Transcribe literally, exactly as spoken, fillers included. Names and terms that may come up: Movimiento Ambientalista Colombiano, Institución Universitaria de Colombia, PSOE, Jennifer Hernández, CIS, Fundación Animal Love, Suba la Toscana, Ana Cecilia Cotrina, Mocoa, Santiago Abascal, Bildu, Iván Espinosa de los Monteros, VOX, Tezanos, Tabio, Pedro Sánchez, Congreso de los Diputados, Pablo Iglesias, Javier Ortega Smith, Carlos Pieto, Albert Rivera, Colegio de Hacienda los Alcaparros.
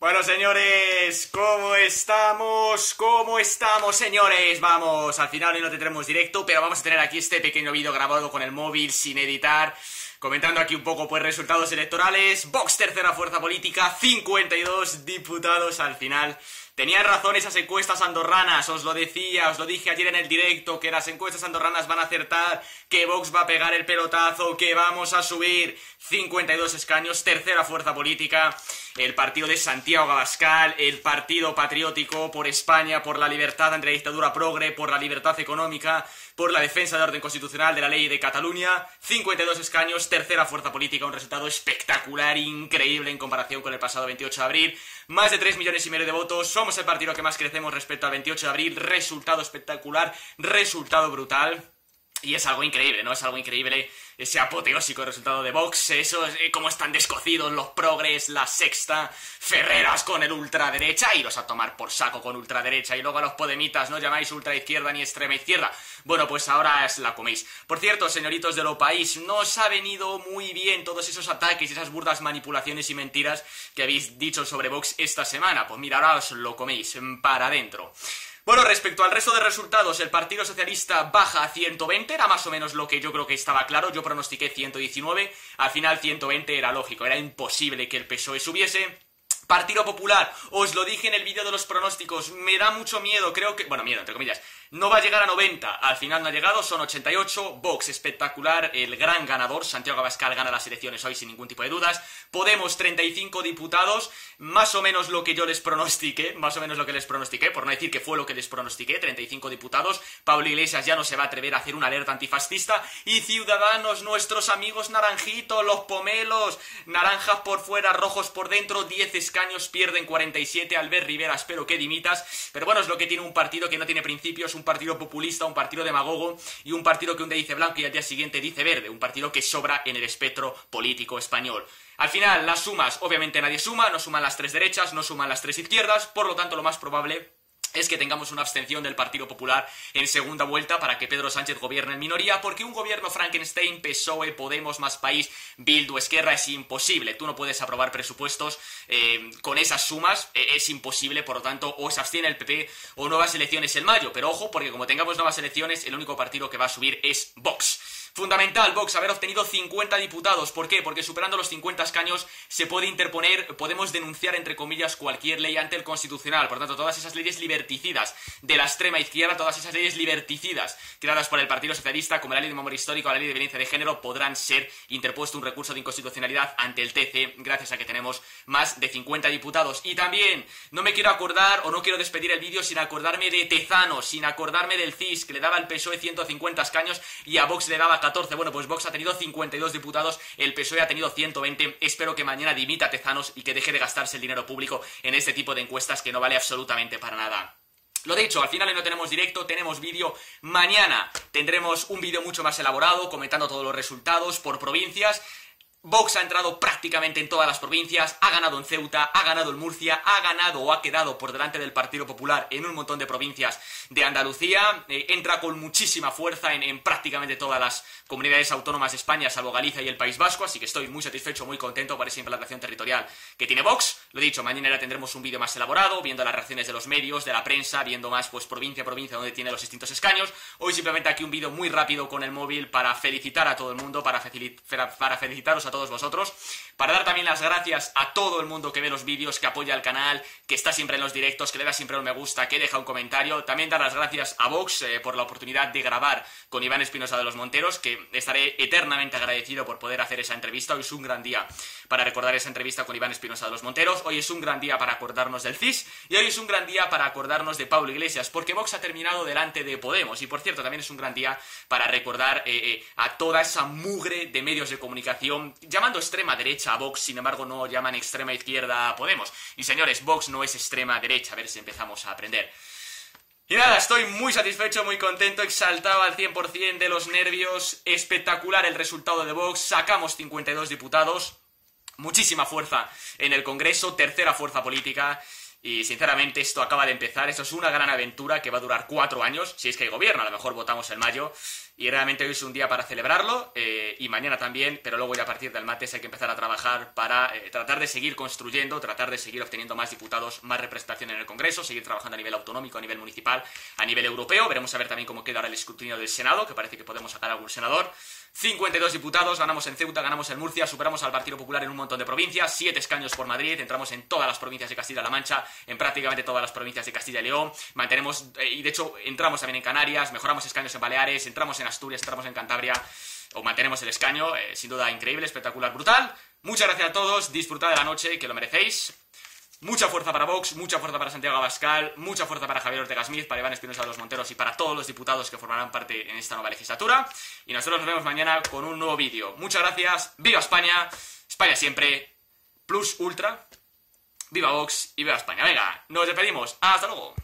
Bueno, señores, ¿cómo estamos? ¿Cómo estamos, señores? Vamos, al final hoy no tendremos directo, pero vamos a tener aquí este pequeño vídeo grabado con el móvil, sin editar, comentando aquí un poco, pues, resultados electorales. Vox, tercera fuerza política, cincuenta y dos diputados al final. Tenían razón esas encuestas andorranas, os lo decía, os lo dije ayer en el directo, que las encuestas andorranas van a acertar, que Vox va a pegar el pelotazo, que vamos a subir cincuenta y dos escaños, tercera fuerza política, el partido de Santiago Abascal, el partido patriótico por España, por la libertad ante la dictadura progre, por la libertad económica, por la defensa del orden constitucional, de la ley de Cataluña, cincuenta y dos escaños, tercera fuerza política, un resultado espectacular, increíble en comparación con el pasado veintiocho de abril, más de tres millones y medio de votos, somos el partido que más crecemos respecto al veintiocho de abril, resultado espectacular, resultado brutal, y es algo increíble, ¿no? Es algo increíble ese apoteósico resultado de Vox, eso, eh, cómo están descocidos los progres, la Sexta, Ferreras con el ultraderecha, iros a tomar por saco con ultraderecha, y luego a los podemitas no llamáis ultraizquierda ni extrema izquierda, bueno, pues ahora es la coméis. Por cierto, señoritos de lo país, no os ha venido muy bien todos esos ataques, esas burdas manipulaciones y mentiras que habéis dicho sobre Vox esta semana, pues mira, ahora os lo coméis, para adentro. Bueno, respecto al resto de resultados, el Partido Socialista baja a ciento veinte, era más o menos lo que yo creo que estaba claro, yo pronostiqué ciento diecinueve, al final ciento veinte era lógico, era imposible que el P S O E subiese. Partido Popular, os lo dije en el vídeo de los pronósticos, me da mucho miedo, creo que... Bueno, miedo, entre comillas. No va a llegar a noventa, al final no ha llegado, son ochenta y ocho, Vox espectacular, el gran ganador, Santiago Abascal gana las elecciones hoy sin ningún tipo de dudas, Podemos treinta y cinco diputados, más o menos lo que yo les pronostiqué, más o menos lo que les pronostiqué, por no decir que fue lo que les pronostiqué, treinta y cinco diputados, Pablo Iglesias ya no se va a atrever a hacer una alerta antifascista, y Ciudadanos, nuestros amigos naranjitos, los pomelos, naranjas por fuera, rojos por dentro, diez escaños, pierden cuarenta y siete, Albert Rivera, espero que dimitas, pero bueno, es lo que tiene un partido que no tiene principios, un partido populista, un partido demagogo y un partido que un día dice blanco y al día siguiente dice verde, un partido que sobra en el espectro político español. Al final, las sumas, obviamente nadie suma, no suman las tres derechas, no suman las tres izquierdas, por lo tanto lo más probable es que tengamos una abstención del Partido Popular en segunda vuelta para que Pedro Sánchez gobierne en minoría, porque un gobierno Frankenstein, P S O E, Podemos, Más País, Bildu, Esquerra es imposible. Tú no puedes aprobar presupuestos eh, con esas sumas, eh, es imposible, por lo tanto, o se abstiene el P P o nuevas elecciones en mayo. Pero ojo, porque como tengamos nuevas elecciones, el único partido que va a subir es Vox. Fundamental, Vox, haber obtenido cincuenta diputados. ¿Por qué? Porque superando los cincuenta escaños se puede interponer, podemos denunciar, entre comillas, cualquier ley ante el Constitucional. Por tanto, todas esas leyes liberticidas de la extrema izquierda, todas esas leyes liberticidas creadas por el Partido Socialista, como la ley de memoria histórica o la ley de violencia de género, podrán ser interpuesto un recurso de inconstitucionalidad ante el T C, gracias a que tenemos más de cincuenta diputados. Y también, no me quiero acordar o no quiero despedir el vídeo sin acordarme de Tezanos, sin acordarme del C I S, que le daba al P S O E ciento cincuenta escaños y a Vox le daba catorce. Bueno, pues Vox ha tenido cincuenta y dos diputados, el P S O E ha tenido ciento veinte. Espero que mañana dimita a Tezanos y que deje de gastarse el dinero público en este tipo de encuestas que no vale absolutamente para nada. Lo dicho, al final no tenemos directo, tenemos vídeo mañana. Tendremos un vídeo mucho más elaborado, comentando todos los resultados por provincias. Vox ha entrado prácticamente en todas las provincias, ha ganado en Ceuta, ha ganado en Murcia, ha ganado o ha quedado por delante del Partido Popular en un montón de provincias de Andalucía, eh, entra con muchísima fuerza en, en prácticamente todas las comunidades autónomas de España, salvo Galicia y el País Vasco, así que estoy muy satisfecho, muy contento por esa implantación territorial que tiene Vox. Lo dicho, mañana ya tendremos un vídeo más elaborado, viendo las reacciones de los medios, de la prensa, viendo más pues provincia a provincia donde tiene los distintos escaños. Hoy simplemente aquí un vídeo muy rápido con el móvil para felicitar a todo el mundo, para, felicit para felicitaros a a todos vosotros, para dar también las gracias a todo el mundo que ve los vídeos, que apoya el canal, que está siempre en los directos, que le da siempre un me gusta, que deja un comentario. También dar las gracias a Vox eh, por la oportunidad de grabar con Iván Espinosa de los Monteros, que estaré eternamente agradecido por poder hacer esa entrevista. Hoy es un gran día para recordar esa entrevista con Iván Espinosa de los Monteros, hoy es un gran día para acordarnos del C I S y hoy es un gran día para acordarnos de Pablo Iglesias, porque Vox ha terminado delante de Podemos. Y por cierto, también es un gran día para recordar eh, eh, a toda esa mugre de medios de comunicación llamando extrema derecha a Vox, sin embargo no llaman extrema izquierda a Podemos. Y señores, Vox no es extrema derecha, a ver si empezamos a aprender. Y nada, estoy muy satisfecho, muy contento, exaltado al cien por cien de los nervios, espectacular el resultado de Vox, sacamos cincuenta y dos diputados, muchísima fuerza en el Congreso, tercera fuerza política. Y sinceramente esto acaba de empezar, esto es una gran aventura que va a durar cuatro años, si es que hay gobierno, a lo mejor votamos en mayo. Y realmente hoy es un día para celebrarlo, eh, y mañana también, pero luego ya a partir del martes hay que empezar a trabajar para eh, tratar de seguir construyendo, tratar de seguir obteniendo más diputados, más representación en el Congreso, seguir trabajando a nivel autonómico, a nivel municipal, a nivel europeo. Veremos a ver también cómo queda ahora el escrutinio del Senado, que parece que podemos sacar a algún senador. cincuenta y dos diputados, ganamos en Ceuta, ganamos en Murcia, superamos al Partido Popular en un montón de provincias, siete escaños por Madrid, entramos en todas las provincias de Castilla-La Mancha, en prácticamente todas las provincias de Castilla y León, mantenemos, y de hecho entramos también en Canarias, mejoramos escaños en Baleares, entramos en Asturias, entramos en Cantabria, o mantenemos el escaño, eh, sin duda increíble, espectacular, brutal. Muchas gracias a todos, disfrutad de la noche, que lo merecéis. Mucha fuerza para Vox, mucha fuerza para Santiago Abascal, mucha fuerza para Javier Ortega Smith, para Iván Espinosa de los Monteros y para todos los diputados que formarán parte en esta nueva legislatura. Y nosotros nos vemos mañana con un nuevo vídeo. Muchas gracias, viva España, España siempre, plus ultra, viva Vox y viva España. Venga, nos despedimos, hasta luego.